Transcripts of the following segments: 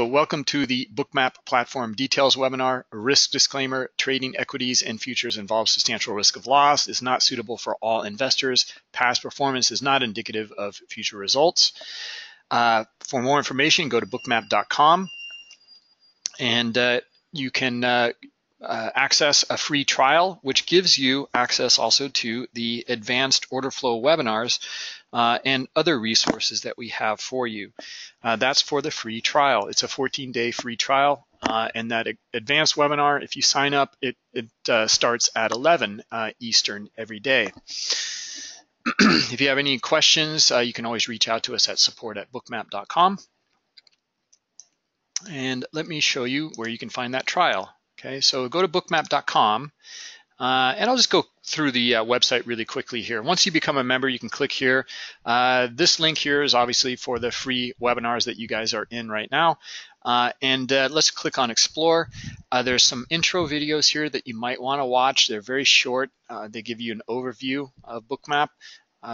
So welcome to the Bookmap Platform Details webinar. Risk disclaimer: trading equities and futures involves substantial risk of loss, is not suitable for all investors. Past performance is not indicative of future results. For more information, go to bookmap.com, and you can access a free trial, which gives you access also to the advanced order flow webinars and other resources that we have for you. That's for the free trial. It's a 14-day free trial, and that advanced webinar, if you sign up, it starts at 11 Eastern every day. If you have any questions, you can always reach out to us at support@bookmap.com. And let me show you where you can find that trial. Okay, so go to bookmap.com, and I'll just go through the website really quickly here. Once you become a member, you can click here. This link here is obviously for the free webinars that you guys are in right now. Let's click on Explore. There's some intro videos here that you might want to watch. They're very short. They give you an overview of Bookmap.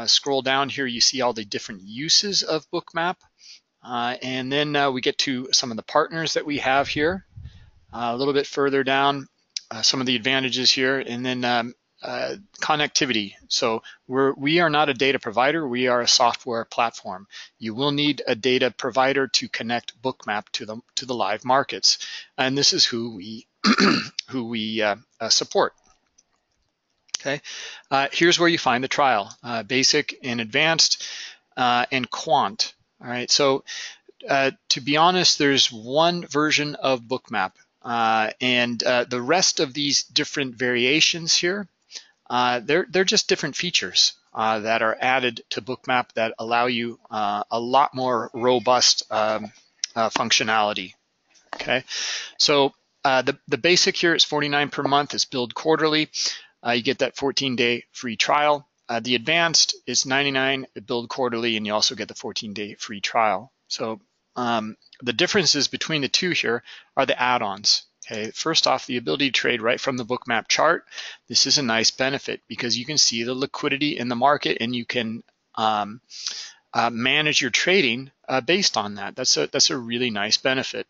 Scroll down here, you see all the different uses of Bookmap. We get to some of the partners that we have here. A little bit further down, some of the advantages here, and then connectivity. So we are not a data provider, we are a software platform. You will need a data provider to connect Bookmap to the live markets, and this is who we support. Okay, here's where you find the trial: basic and advanced, and quant. All right, so to be honest, there's one version of Bookmap. The rest of these different variations here, they're just different features that are added to Bookmap that allow you a lot more robust functionality. Okay, so the basic here is $49 per month. It's billed quarterly. You get that 14-day free trial. The advanced is $99, billed quarterly, and you also get the 14-day free trial. So the differences between the two here are the add-ons. Okay, first off, the ability to trade right from the Bookmap chart. This is a nice benefit because you can see the liquidity in the market and you can manage your trading based on that. That's a really nice benefit.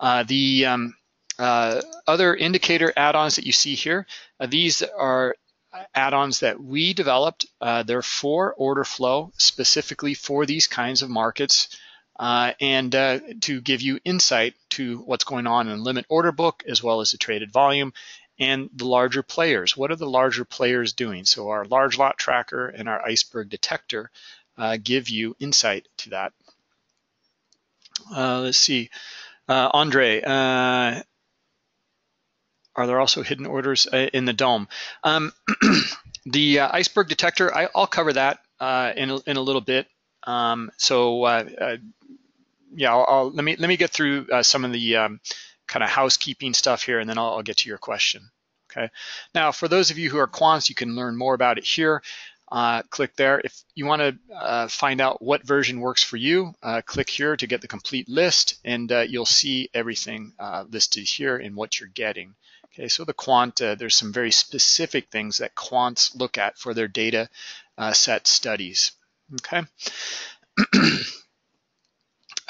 The other indicator add-ons that you see here, these are add-ons that we developed. They're for order flow, specifically for these kinds of markets. To give you insight to what's going on in limit order book, as well as the traded volume and the larger players. What are the larger players doing? So our large lot tracker and our iceberg detector give you insight to that. Let's see, Andre, are there also hidden orders in the dome? The iceberg detector, I'll cover that in a little bit. Yeah, let me get through some of the kind of housekeeping stuff here, and then I'll get to your question. Okay. Now, for those of you who are quants, you can learn more about it here. Click there. If you want to find out what version works for you, click here to get the complete list, and you'll see everything listed here and what you're getting. Okay. So the quant, there's some very specific things that quants look at for their data set studies. Okay.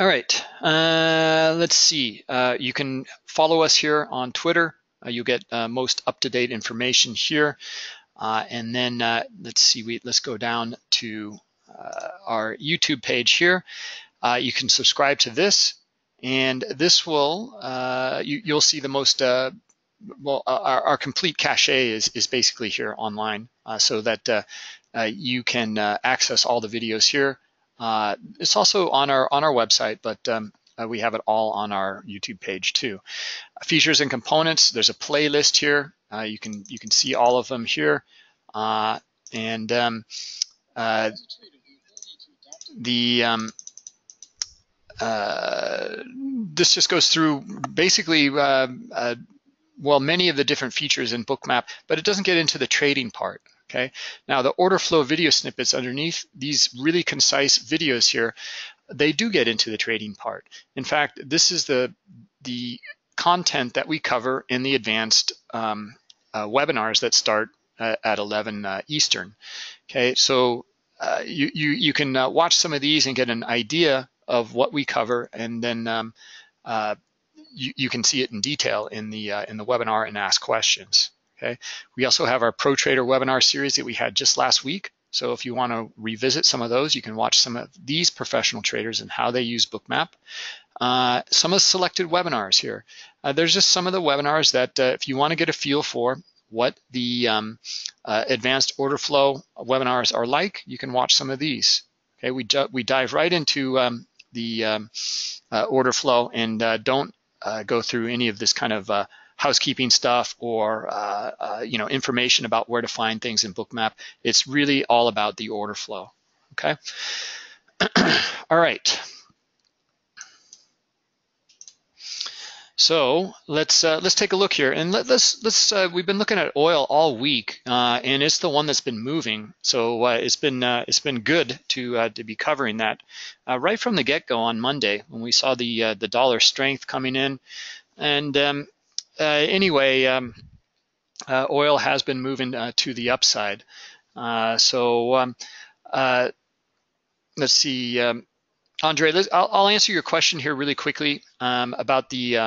All right, let's see. You can follow us here on Twitter. You'll get most up-to-date information here. Let's see, let's go down to our YouTube page here. You can subscribe to this, and this will, you'll see the most, our complete cachet is basically here online, so that you can access all the videos here. It's also on our website, but we have it all on our YouTube page too. Features and components. There's a playlist here. You can see all of them here. This just goes through basically well, many of the different features in Bookmap, but it doesn't get into the trading part. Okay. Now the order flow video snippets underneath these really concise videos here, they do get into the trading part. In fact, this is the content that we cover in the advanced webinars that start at 11 Eastern. Okay, so you can watch some of these and get an idea of what we cover, and then you can see it in detail in the webinar and ask questions. Okay. We also have our Pro Trader webinar series that we had just last week. So if you want to revisit some of those, you can watch some of these professional traders and how they use Bookmap. Some of the selected webinars here. There's just some of the webinars that if you want to get a feel for what the advanced order flow webinars are like, you can watch some of these. Okay, we dive right into order flow and don't go through any of this kind of housekeeping stuff or you know, information about where to find things in Bookmap. It's really all about the order flow. Okay. All right. So let's take a look here, and let's we've been looking at oil all week, and it's the one that's been moving. So it's been good to be covering that right from the get-go on Monday when we saw the dollar strength coming in, and oil has been moving to the upside. Let's see, Andre, I'll answer your question here really quickly about the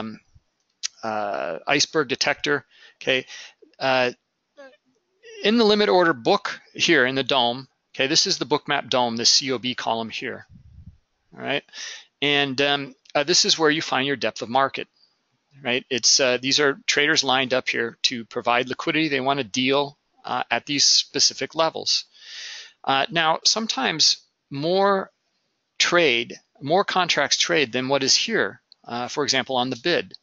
iceberg detector. Okay, in the limit order book here in the dome. Okay, this is the Bookmap dome, this COB column here. All right, and this is where you find your depth of market. Right, it's these are traders lined up here to provide liquidity. They want to deal at these specific levels. Now, sometimes more contracts trade than what is here, for example, on the bid.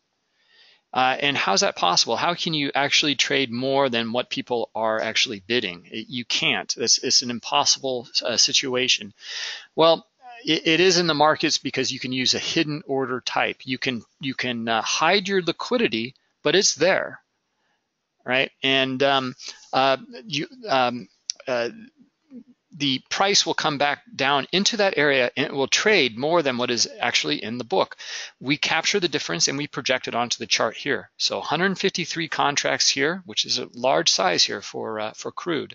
And how's that possible? How can you actually trade more than what people are actually bidding? You can't. It's an impossible situation. Well, it is in the markets because you can use a hidden order type. You can hide your liquidity, but it's there, right? And the price will come back down into that area, and it will trade more than what is actually in the book. We capture the difference and we project it onto the chart here. So 153 contracts here, which is a large size here for crude.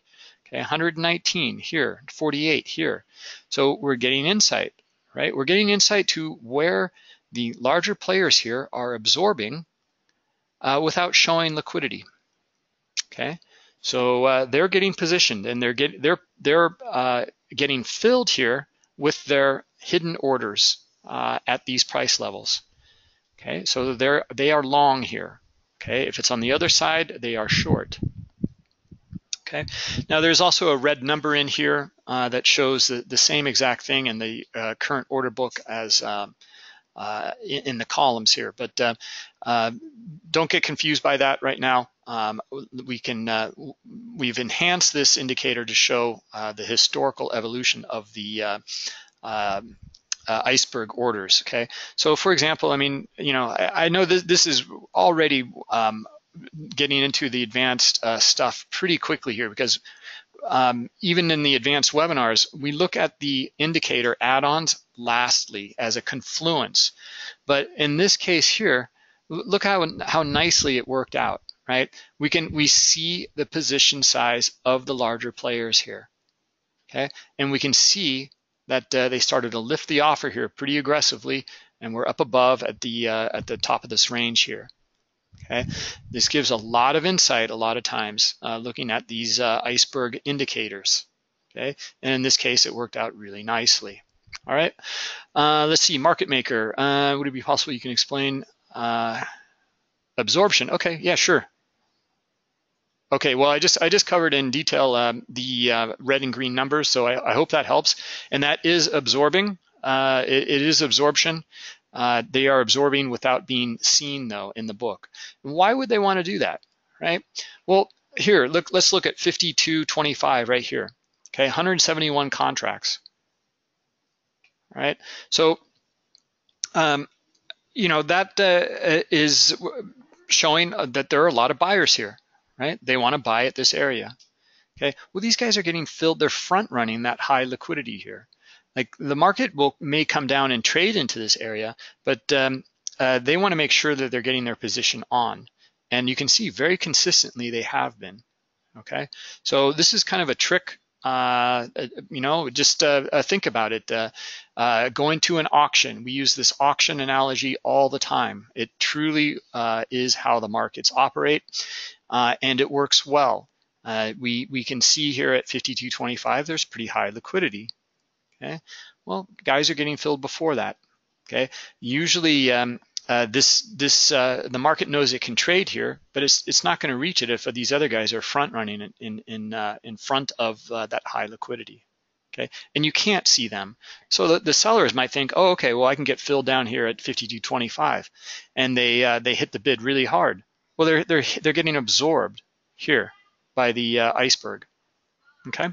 119 here, 48 here. So we're getting insight, right? We're getting insight to where the larger players here are absorbing without showing liquidity. Okay, so they're getting positioned and they're getting filled here with their hidden orders at these price levels. Okay, so they are long here. Okay, if it's on the other side, they are short. Okay. Now there's also a red number in here that shows the same exact thing in the current order book as in the columns here, but don't get confused by that right now. We've enhanced this indicator to show the historical evolution of the iceberg orders. Okay, so for example, I mean, you know, I know this is already getting into the advanced stuff pretty quickly here, because even in the advanced webinars, we look at the indicator add-ons lastly as a confluence. But in this case here, look how nicely it worked out, right? We see the position size of the larger players here, okay? And we can see that they started to lift the offer here pretty aggressively, and we're up above at the top of this range here. Okay, this gives a lot of insight a lot of times looking at these iceberg indicators. Okay, and in this case, it worked out really nicely. All right, let's see, market maker. Would it be possible you can explain absorption? Okay, yeah, sure. Okay, well, I just covered in detail the red and green numbers, so I hope that helps. And that is absorbing. It is absorption. They are absorbing without being seen, though, in the book. Why would they want to do that, right? Well, here, look. Let's look at 52.25 right here. Okay, 171 contracts. All right. So, you know, that is showing that there are a lot of buyers here, right? They want to buy at this area. Okay. Well, these guys are getting filled. They're front running that high liquidity here. Like the market may come down and trade into this area, but they want to make sure that they're getting their position on. And you can see very consistently they have been, okay? So this is kind of a trick Think about it. Going to an auction, we use this auction analogy all the time. It truly is how the markets operate, and it works well. We can see here at 52.25, there's pretty high liquidity. Okay, well, guys are getting filled before that. Okay, usually the market knows it can trade here, but it's not going to reach it if these other guys are front running in front of that high liquidity. Okay, and you can't see them, so the sellers might think, oh, okay, well, I can get filled down here at 52.25, and they hit the bid really hard. Well, they're getting absorbed here by the iceberg. Okay.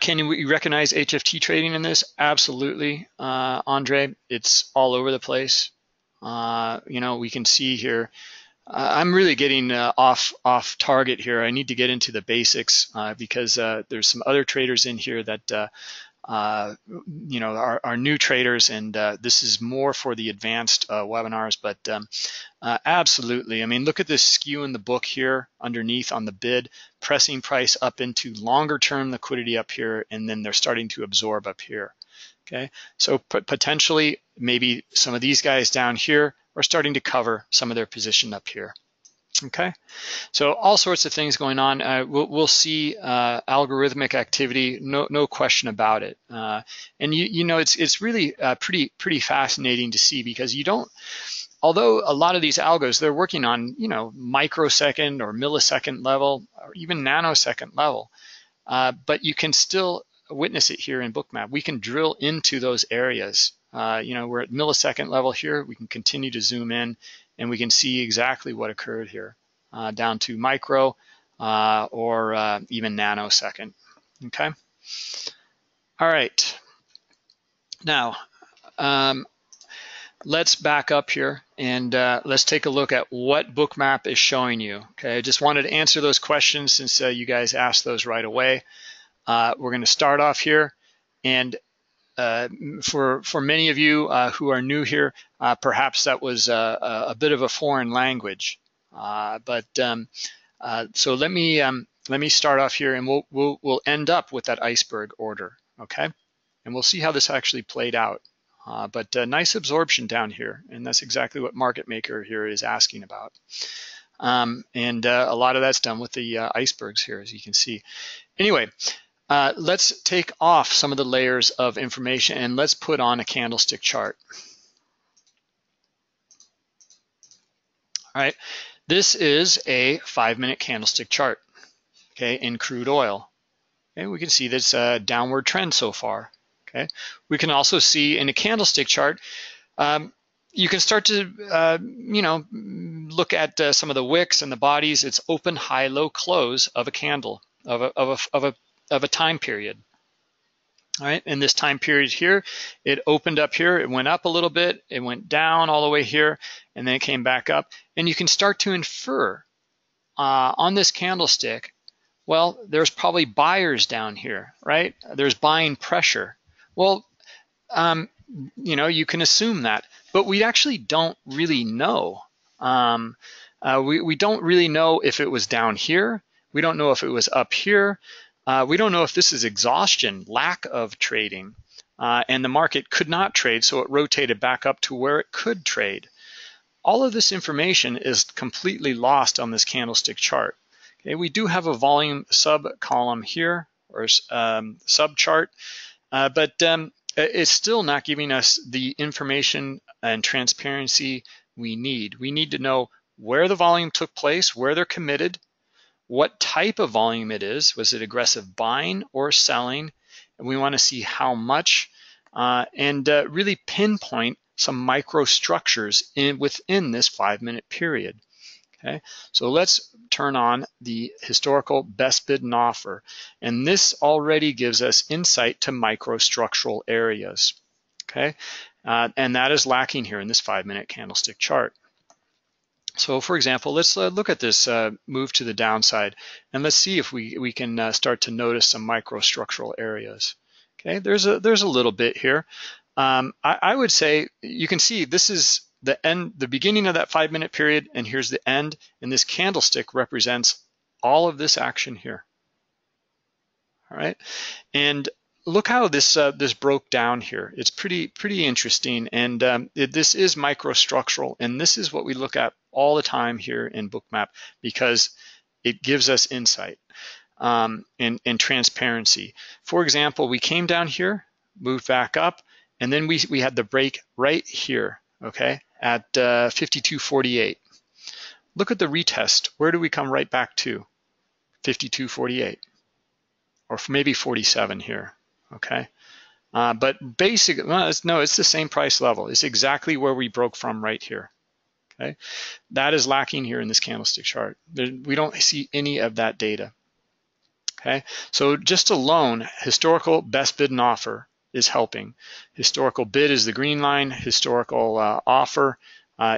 Can we recognize HFT trading in this? Absolutely, Andre. It's all over the place. We can see here. I'm really getting off target here. I need to get into the basics because there's some other traders in here that are new traders, and this is more for the advanced webinars. But absolutely, I mean, look at this skew in the book here underneath on the bid, pressing price up into longer term liquidity up here, and then they're starting to absorb up here. Okay, so potentially maybe some of these guys down here are starting to cover some of their position up here. Okay, so all sorts of things going on. We'll see algorithmic activity, no question about it. And it's really pretty fascinating to see, because you don't. Although a lot of these algos, they're working on microsecond or millisecond level or even nanosecond level, but you can still witness it here in Bookmap. We can drill into those areas. We're at millisecond level here. We can continue to zoom in, and we can see exactly what occurred here, down to micro or even nanosecond. Okay. All right. Now, let's back up here and let's take a look at what Bookmap is showing you. Okay. I just wanted to answer those questions since you guys asked those right away. We're going to start off here, and for many of you who are new here, perhaps that was a bit of a foreign language. So let me start off here, and we'll end up with that iceberg order, okay? And we'll see how this actually played out. But nice absorption down here, and that's exactly what market maker here is asking about. And a lot of that's done with the icebergs here, as you can see. Anyway. Let's take off some of the layers of information and let's put on a candlestick chart. All right, this is a 5-minute candlestick chart, okay, in crude oil. Okay, we can see this downward trend so far, okay. We can also see in a candlestick chart, you can start to, look at some of the wicks and the bodies. It's open, high, low, close of a candle, of a time period. All right, in this time period here, it opened up here, it went up a little bit, it went down all the way here, and then it came back up. And you can start to infer on this candlestick, well, there's probably buyers down here, right? There's buying pressure. Well, you can assume that, but we actually don't really know. We don't really know if it was down here. We don't know if it was up here. We don't know if this is exhaustion, lack of trading, and the market could not trade, so it rotated back up to where it could trade. All of this information is completely lost on this candlestick chart. Okay, we do have a volume sub-column here, or sub-chart, but it's still not giving us the information and transparency we need. We need to know where the volume took place, where they're committed, what type of volume it is. Was it aggressive buying or selling? And we want to see how much and really pinpoint some microstructures within this 5-minute period. Okay, so let's turn on the historical best bid and offer. And this already gives us insight to microstructural areas. Okay, and that is lacking here in this 5-minute candlestick chart. So for example, let's look at this move to the downside, and let's see if we can start to notice some microstructural areas. Okay, there's a little bit here. I would say you can see this is the end, the beginning of that 5-minute period, and here's the end, and this candlestick represents all of this action here. All right, and look how this this broke down here. It's pretty interesting, and this is microstructural, and this is what we look at all the time here in Bookmap because it gives us insight and transparency. For example, we came down here, moved back up, and then we had the break right here, okay, at 52.48. Look at the retest. Where do we come right back to? 52.48, or maybe 47 here. Okay, but basically, no, it's the same price level. It's exactly where we broke from right here, okay? That is lacking here in this candlestick chart. We don't see any of that data, okay? So just alone, historical best bid and offer is helping. Historical bid is the green line, historical offer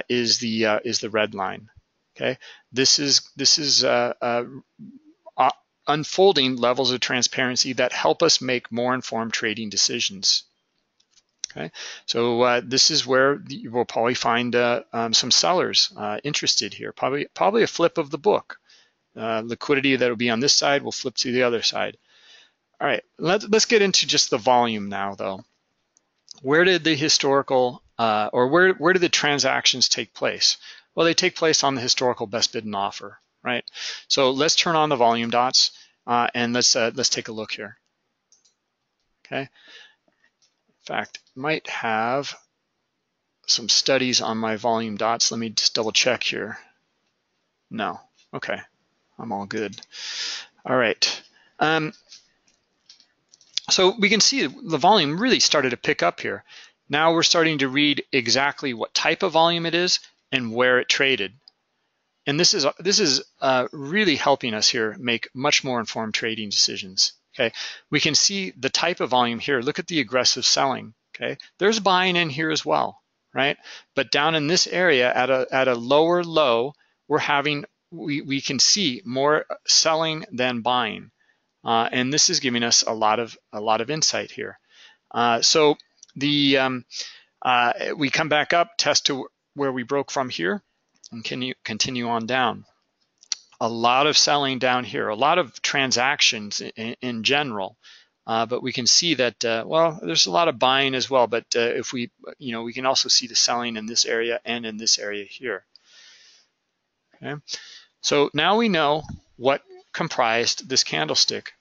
is the red line, okay? This is unfolding levels of transparency that help us make more informed trading decisions. Okay, so this is where you will probably find some sellers interested here. Probably a flip of the book. Liquidity that will be on this side will flip to the other side. All right, let's get into just the volume now, though. Where did the historical or where did the transactions take place? Well, they take place on the historical best bid and offer. Right, so let's turn on the volume dots and let's take a look here. Okay, in fact, might have some studies on my volume dots. Let me just double check here. No, okay, I'm all good. All right, so we can see the volume really started to pick up here. Now we're starting to read exactly what type of volume it is and where it traded. And this is really helping us here make much more informed trading decisions, okay? We can see the type of volume here. Look at the aggressive selling, okay? There's buying in here as well, right? But down in this area at a lower low, we can see more selling than buying. And this is giving us a lot of insight here. So the we come back up, test to where we broke from here, and can you continue on down? A lot of selling down here, a lot of transactions in general, but we can see that well, there's a lot of buying as well. But if we, you know, we can also see the selling in this area and in this area here. Okay, so now we know what comprised this candlestick.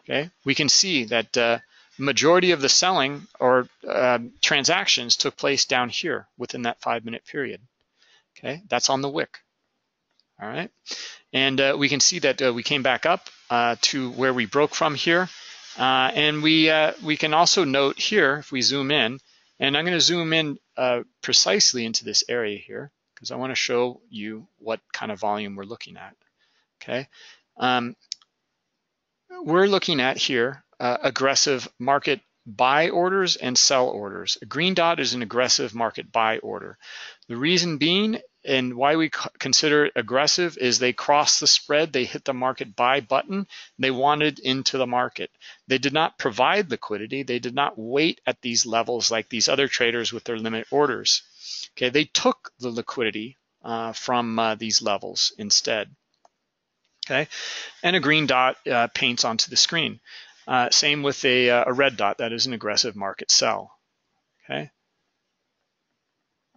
Okay, we can see that majority of the selling or transactions took place down here within that 5-minute period. Okay, that's on the wick. All right, and we can see that we came back up to where we broke from here, and we can also note here if we zoom in, and I'm going to zoom in precisely into this area here because I want to show you what kind of volume we're looking at. Okay, we're looking at here aggressive market buy orders and sell orders. A green dot is an aggressive market buy order. The reason being, and why we consider it aggressive, is they crossed the spread, they hit the market buy button, they wanted into the market. They did not provide liquidity, they did not wait at these levels like these other traders with their limit orders. Okay, they took the liquidity from these levels instead. Okay, and a green dot paints onto the screen. Same with a red dot, that is an aggressive market sell, okay?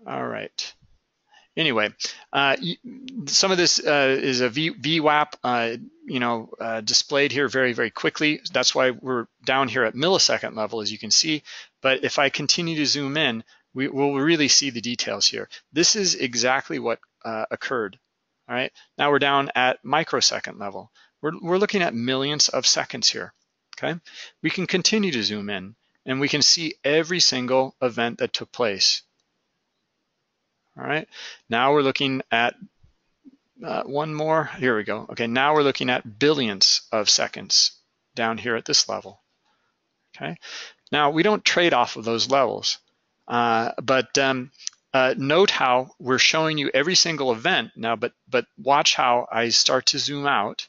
All right. Anyway, some of this is a VWAP, you know, displayed here very, very quickly. That's why we're down here at millisecond level, as you can see. But if I continue to zoom in, we will really see the details here. This is exactly what occurred, all right? Now we're down at microsecond level. We're looking at millionths of seconds here. Okay, we can continue to zoom in and we can see every single event that took place. All right, now we're looking at one more, here we go. Okay, now we're looking at billionths of seconds down here at this level. Okay, now we don't trade off of those levels, but note how we're showing you every single event now, but watch how I start to zoom out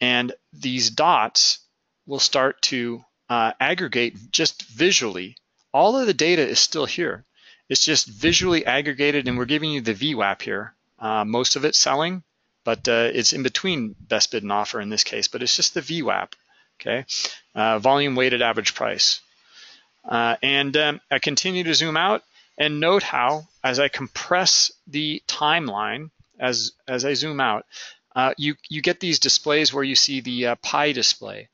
and these dots will start to aggregate just visually. All of the data is still here. It's just visually aggregated, and we're giving you the VWAP here. Most of it's selling, but it's in between best bid and offer in this case, but it's just the VWAP, okay? Volume weighted average price. I continue to zoom out and note how, as I compress the timeline, as I zoom out, you get these displays where you see the pie display.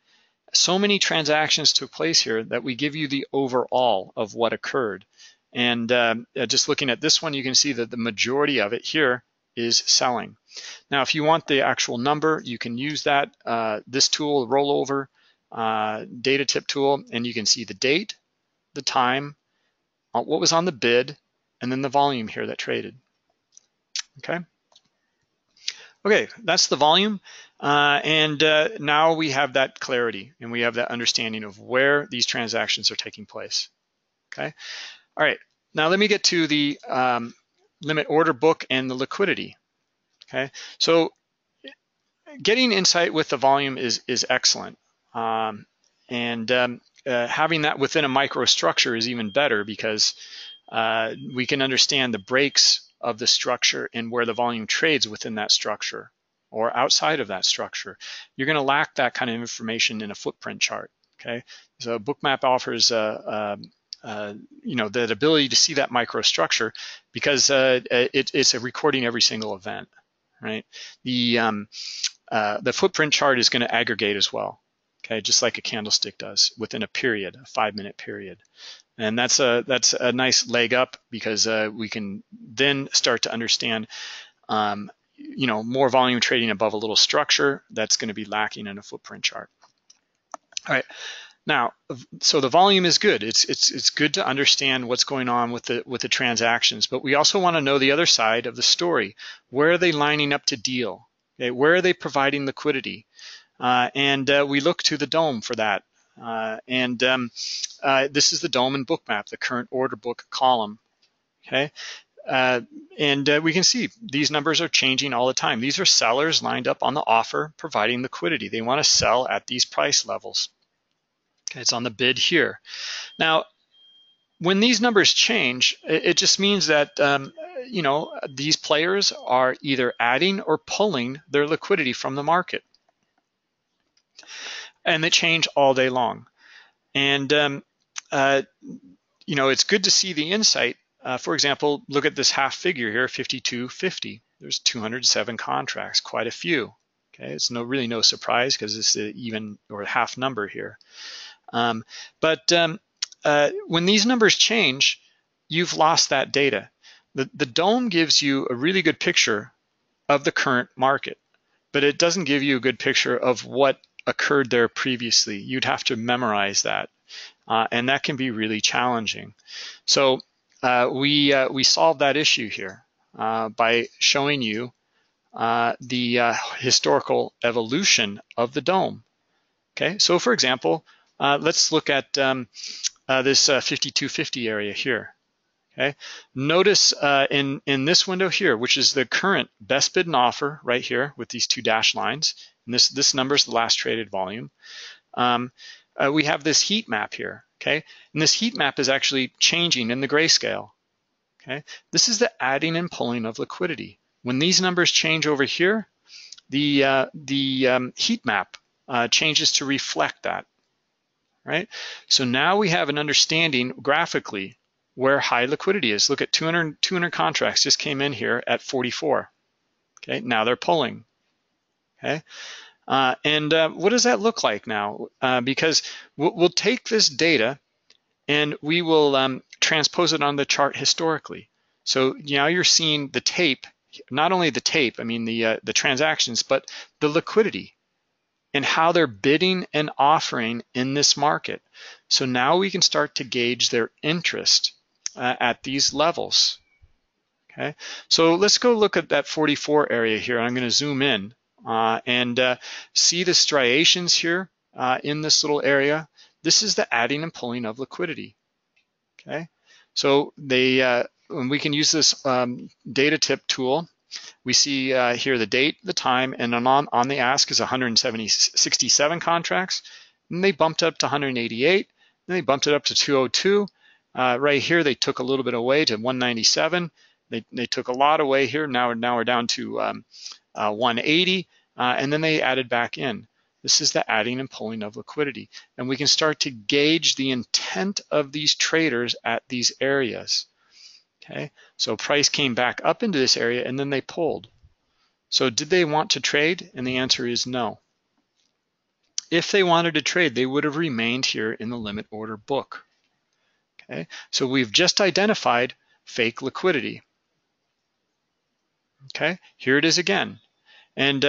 So many transactions took place here that we give you the overall of what occurred. And just looking at this one, you can see that the majority of it here is selling. Now, if you want the actual number, you can use that, this tool, rollover data tip tool, and you can see the date, the time, what was on the bid, and then the volume here that traded, okay? Okay, that's the volume. Now we have that clarity and we have that understanding of where these transactions are taking place, okay? All right, now let me get to the limit order book and the liquidity, okay? So getting insight with the volume is excellent. Having that within a microstructure is even better because we can understand the breaks of the structure and where the volume trades within that structure or outside of that structure. You're going to lack that kind of information in a footprint chart, okay? So Bookmap offers that ability to see that microstructure because it's a recording every single event, right? The footprint chart is going to aggregate as well, okay, just like a candlestick does within a period, a 5-minute period. And that's a nice leg up because we can then start to understand, more volume trading above a little structure that's going to be lacking in a footprint chart. All right, now, so the volume is good. It's good to understand what's going on with the transactions, but we also want to know the other side of the story. Where are they lining up to deal? Okay, where are they providing liquidity? We look to the dome for that. This is the dome and Bookmap, the current order book column, okay? We can see these numbers are changing all the time. These are sellers lined up on the offer providing liquidity. They want to sell at these price levels. Okay, it's on the bid here. Now, when these numbers change, it just means that, these players are either adding or pulling their liquidity from the market. And they change all day long. And, it's good to see the insight. For example, look at this half figure here, 52.50. There's 207 contracts, quite a few. Okay, it's really no surprise because it's an even or half number here. When these numbers change, you've lost that data. The dome gives you a really good picture of the current market, but it doesn't give you a good picture of what occurred there previously. You'd have to memorize that, and that can be really challenging. So we solved that issue here by showing you the historical evolution of the dome. Okay, so for example, let's look at this 52.50 area here. Okay, notice in this window here, which is the current best bid and offer right here with these two dashed lines. And this number is the last traded volume. We have this heat map here, okay? And this heat map is actually changing in the grayscale, okay? This is the adding and pulling of liquidity. When these numbers change over here, the heat map changes to reflect that, right? So now we have an understanding graphically where high liquidity is. Look at 200 contracts just came in here at 44, okay? Now they're pulling. Okay, what does that look like now? Because we'll take this data and we will transpose it on the chart historically. So now you're seeing the tape, not only the tape, I mean the transactions, but the liquidity and how they're bidding and offering in this market. So now we can start to gauge their interest at these levels. Okay, so let's go look at that 44 area here. I'm going to zoom in. See the striations here in this little area. This is the adding and pulling of liquidity, okay? So when we can use this data tip tool, we see here the date, the time, and on the ask is 167 contracts, and they bumped up to 188, then they bumped it up to 202. Right here, they took a little bit away to 197. They took a lot away here. Now we're down to 180, and then they added back in. This is the adding and pulling of liquidity. And we can start to gauge the intent of these traders at these areas. Okay, so price came back up into this area and then they pulled. So did they want to trade? And the answer is no. If they wanted to trade, they would have remained here in the limit order book. Okay, so we've just identified fake liquidity. Okay, here it is again. And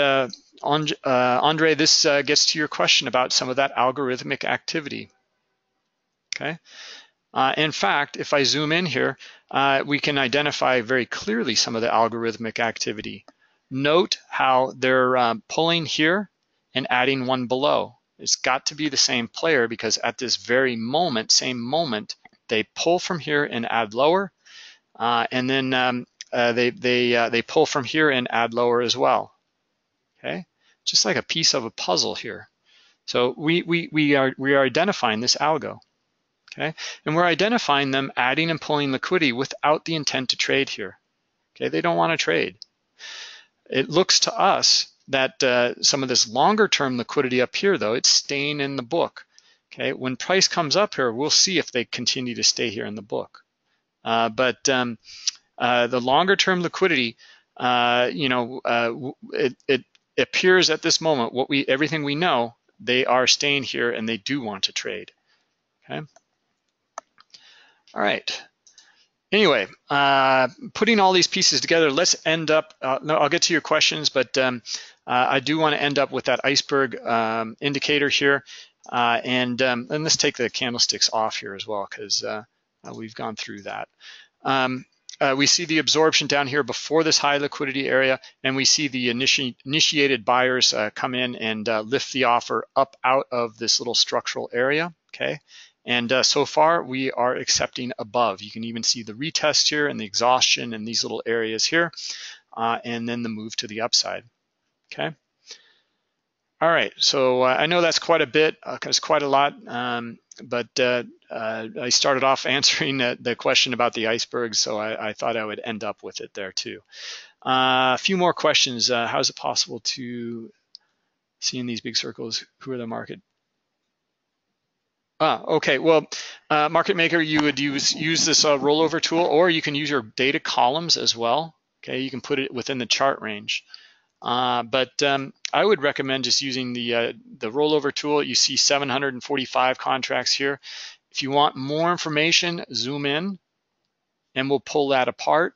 Andre, this gets to your question about some of that algorithmic activity. Okay, in fact, if I zoom in here, we can identify very clearly some of the algorithmic activity. Note how they're pulling here and adding one below. It's got to be the same player because at this very moment, they pull from here and add lower, and then they pull from here and add lower as well. Okay, just like a piece of a puzzle here. So we are identifying this algo. Okay, and we're identifying them adding and pulling liquidity without the intent to trade here. Okay, they don't want to trade. It looks to us that some of this longer term liquidity up here though, it's staying in the book. Okay, when price comes up here, we'll see if they continue to stay here in the book. The longer term liquidity, it appears at this moment, everything we know, they are staying here and they do want to trade. Okay. All right. Anyway, putting all these pieces together, let's end up, I'll get to your questions, but I do want to end up with that iceberg indicator here. And let's take the candlesticks off here as well, because we've gone through that. We see the absorption down here before this high liquidity area, and we see the initiated buyers come in and lift the offer up out of this little structural area, okay? And so far, we are accepting above. You can even see the retest here and the exhaustion in these little areas here, and then the move to the upside, okay? All right, so I know that's quite a bit, it's quite a lot, but I started off answering the question about the icebergs, so I thought I would end up with it there too. A few more questions. How is it possible to see in these big circles who are the market? Okay, well, market maker, you would use this rollover tool, or you can use your data columns as well. Okay, you can put it within the chart range. But I would recommend just using the rollover tool. You see 745 contracts here. If you want more information, zoom in and we'll pull that apart,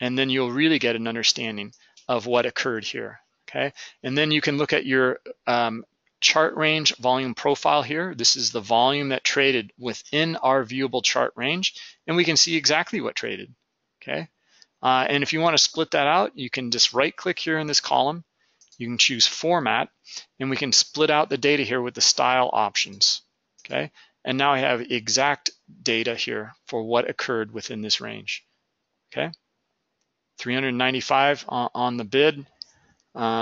and then you'll really get an understanding of what occurred here, okay? And then you can look at your chart range volume profile here. This is the volume that traded within our viewable chart range, and we can see exactly what traded, okay? And if you want to split that out, you can just right click here in this column. You can choose format, and we can split out the data here with the style options. Okay, and now I have exact data here for what occurred within this range. Okay, 395 on the bid, or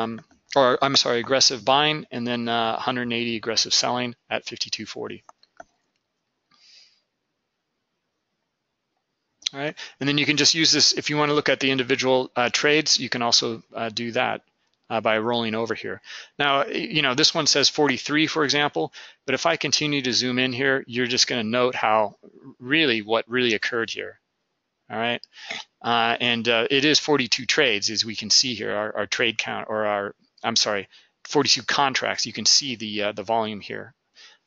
I'm sorry, aggressive buying, and then 180 aggressive selling at 5240. All right, and then you can just use this if you want to look at the individual trades. You can also do that by rolling over here. Now, you know, this one says 43, for example, but if I continue to zoom in here, you're just going to note how really what really occurred here. All right, and it is 42 trades, as we can see here, our trade count, or our, I'm sorry, 42 contracts. You can see the volume here.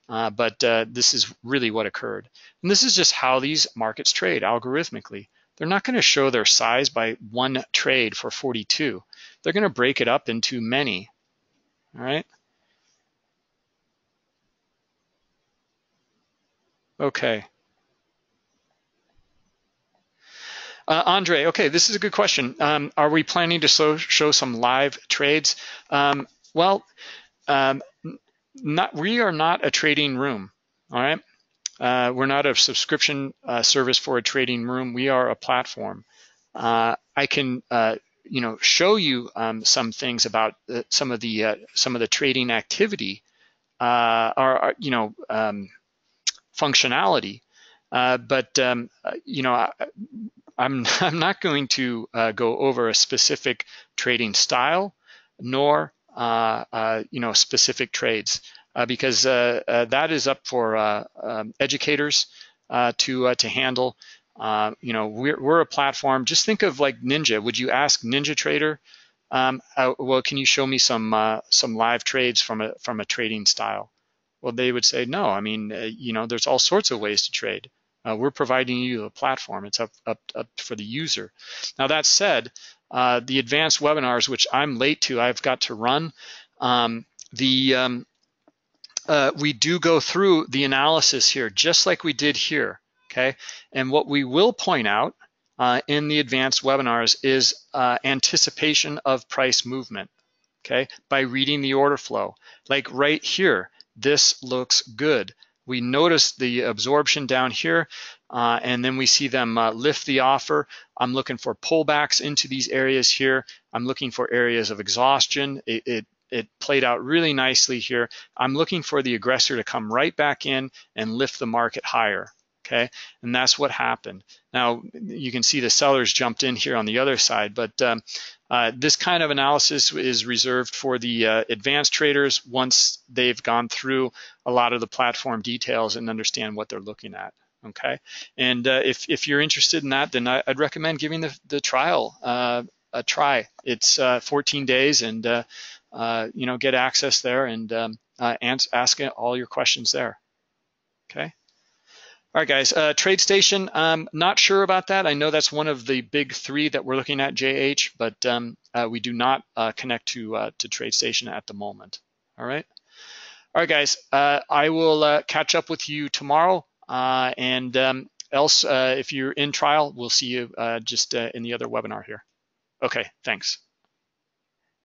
But this is really what occurred. And this is just how these markets trade algorithmically. They're not going to show their size by one trade for 42. They're going to break it up into many. All right. Okay. Andre, okay, this is a good question. Are we planning to show some live trades? We are not a trading room, all right? We're not a subscription service for a trading room. We are a platform. I can, show you some things about some of the trading activity, functionality. But I'm not going to go over a specific trading style, nor specific trades, because that is up for educators to handle. We're a platform. Just think of like Ninja. Would you ask NinjaTrader? Well, can you show me some live trades from a trading style? Well, they would say no. I mean, there's all sorts of ways to trade. We're providing you a platform. It's up for the user. Now that said, the advanced webinars, which I'm late to, I've got to run. We do go through the analysis here, just like we did here. Okay, and what we will point out in the advanced webinars is anticipation of price movement. Okay, by reading the order flow, like right here, this looks good. We notice the absorption down here, and then we see them lift the offer. I'm looking for pullbacks into these areas here. I'm looking for areas of exhaustion. It played out really nicely here. I'm looking for the aggressor to come right back in and lift the market higher, okay? And that's what happened. Now, you can see the sellers jumped in here on the other side, but this kind of analysis is reserved for the advanced traders once they've gone through a lot of the platform details and understand what they're looking at, okay? And if you're interested in that, then I'd recommend giving the trial a try. It's 14 days and, get access there and ask all your questions there, okay? All right, guys, TradeStation, not sure about that. I know that's one of the big three that we're looking at, JH, but we do not connect to TradeStation at the moment, all right? All right, guys, I will catch up with you tomorrow, and else, if you're in trial, we'll see you in the other webinar here. Okay, thanks.